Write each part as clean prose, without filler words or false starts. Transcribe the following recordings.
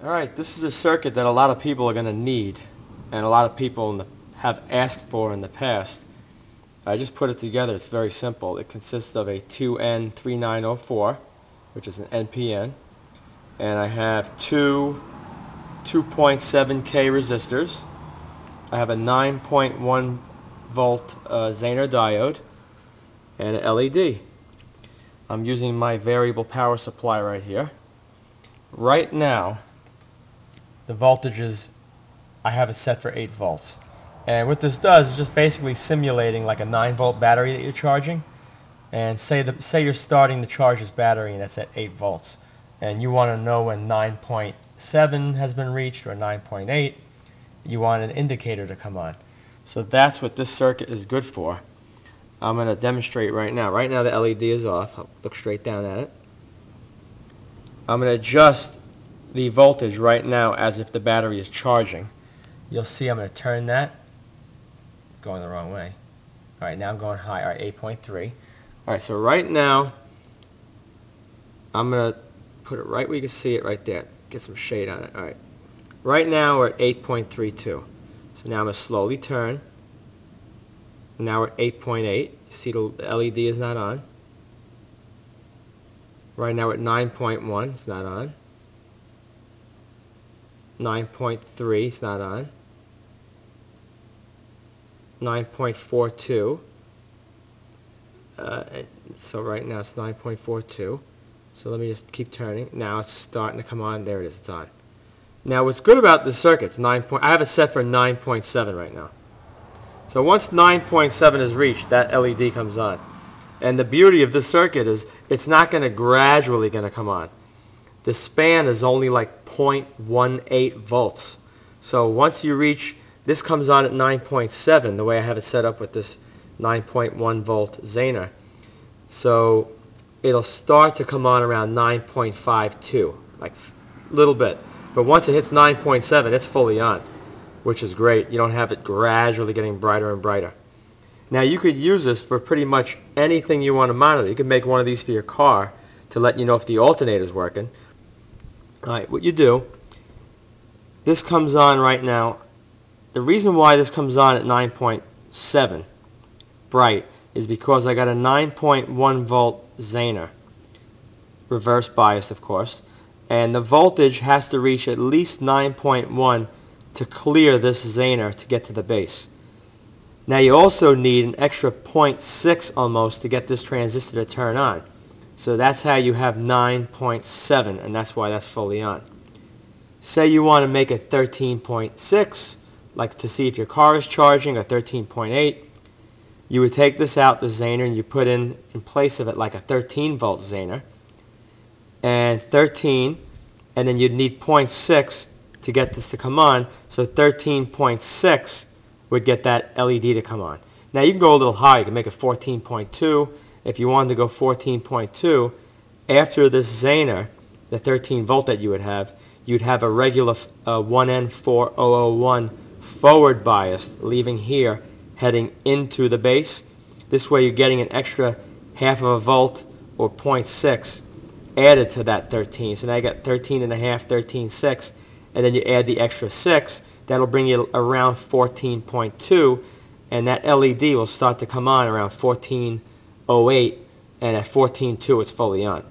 Alright, this is a circuit that a lot of people are going to need and a lot of people have asked for in the past. I just put it together. It's very simple. It consists of a 2N3904, which is an NPN, and I have two 2.7K resistors. I have a 9.1 volt Zener diode and an LED. I'm using my variable power supply right here. Right now, the voltage is, I have it set for 8 volts. And what this does is just basically simulating like a 9 volt battery that you're charging. And say you're starting to charge this battery and that's at 8 volts. And you want to know when 9.7 has been reached or 9.8. You want an indicator to come on. So that's what this circuit is good for. I'm going to demonstrate right now. Right now the LED is off. I'll look straight down at it. I'm going to adjust the voltage right now as if the battery is charging. You'll see I'm going to turn that. It's going the wrong way. Alright, now I'm going high. Alright, 8.3. Alright, so right now I'm going to put it right where you can see it right there. Get some shade on it. Alright. Right now we're at 8.32. So now I'm going to slowly turn. Now we're at 8.8. You see the LED is not on. Right now we're at 9.1. It's not on. 9.3, it's not on. 9.42. So right now it's 9.42. So let me just keep turning. Now it's starting to come on. There it is. It's on. Now what's good about this circuit, it's I have it set for 9.7 right now. So once 9.7 is reached, that LED comes on. And the beauty of this circuit is it's not going to gradually come on. The span is only like 0.18 volts. So once you reach, this comes on at 9.7, the way I have it set up with this 9.1 volt Zener. So it'll start to come on around 9.52, like a little bit. But once it hits 9.7, it's fully on, which is great. You don't have it gradually getting brighter and brighter. Now you could use this for pretty much anything you want to monitor. You could make one of these for your car to let you know if the alternator is working. Alright, what you do, this comes on right now. The reason why this comes on at 9.7 bright is because I got a 9.1 volt Zener, reverse biased of course, and the voltage has to reach at least 9.1 to clear this Zener to get to the base. Now you also need an extra 0.6 almost to get this transistor to turn on. So that's how you have 9.7, and that's why that's fully on. Say you want to make it 13.6, like to see if your car is charging, or 13.8. You would take this out, the Zener, and you put in place of it like a 13 volt Zener, and 13, and then you'd need 0.6 to get this to come on, so 13.6 would get that LED to come on. Now you can go a little higher, you can make it 14.2. If you wanted to go 14.2, after this Zener, the 13 volt that you would have, you'd have a regular 1N4001 forward biased leaving here, heading into the base. This way you're getting an extra half of a volt or 0.6 added to that 13. So now you got 13.5, 13.6, and then you add the extra 6. That'll bring you around 14.2, and that LED will start to come on around 14.08, and at 14.2 it's fully on.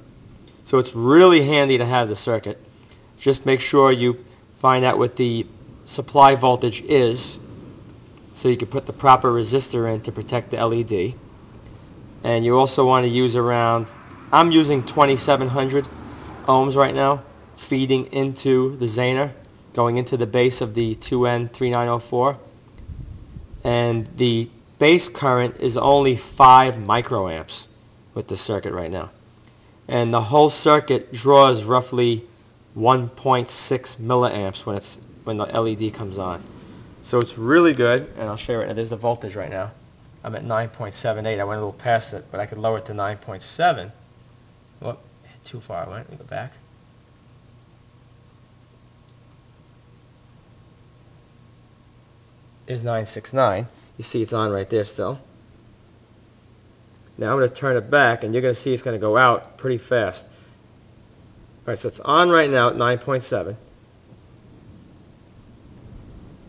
So it's really handy to have the circuit. Just make sure you find out what the supply voltage is so you can put the proper resistor in to protect the LED. And you also want to use around, I'm using 2700 ohms right now, feeding into the Zener, going into the base of the 2N3904, and the base current is only 5 microamps with the circuit right now. And the whole circuit draws roughly 1.6 milliamps when the LED comes on. So it's really good, and I'll show you right now. There's the voltage right now. I'm at 9.78. I went a little past it, but I could lower it to 9.7. Whoop, too far I went. Let me go back. It's 9.69. You see it's on right there still. Now I'm going to turn it back, and you're going to see it's going to go out pretty fast. Alright, so it's on right now at 9.7.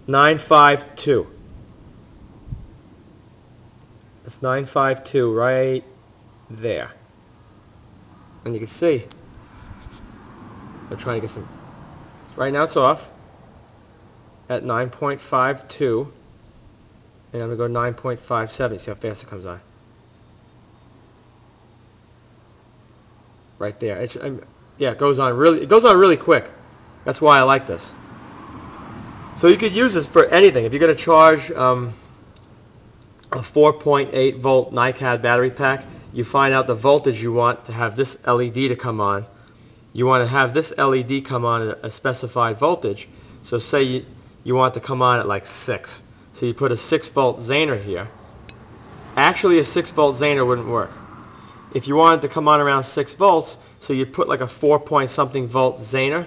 952. It's 952 right there. And you can see, I'm trying to get some, right now it's off at 9.52, and I'm going to go 9.57, see how fast it comes on. Right there. It's, yeah, it goes on really quick. That's why I like this. So you could use this for anything. If you're going to charge a 4.8 volt NICAD battery pack, you find out the voltage you want to have this LED to come on. You want to have this LED come on at a specified voltage. So say you want it to come on at like 6. So you put a 6 volt Zener here. Actually a 6 volt Zener wouldn't work. If you wanted to come on around 6 volts, so you'd put like a 4 point something volt Zener,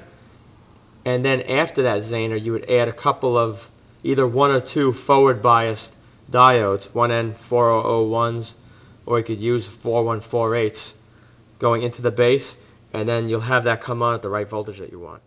and then after that Zener you would add a couple of either one or two forward biased diodes, 1N4001s, or you could use 4148s going into the base, and then you'll have that come on at the right voltage that you want.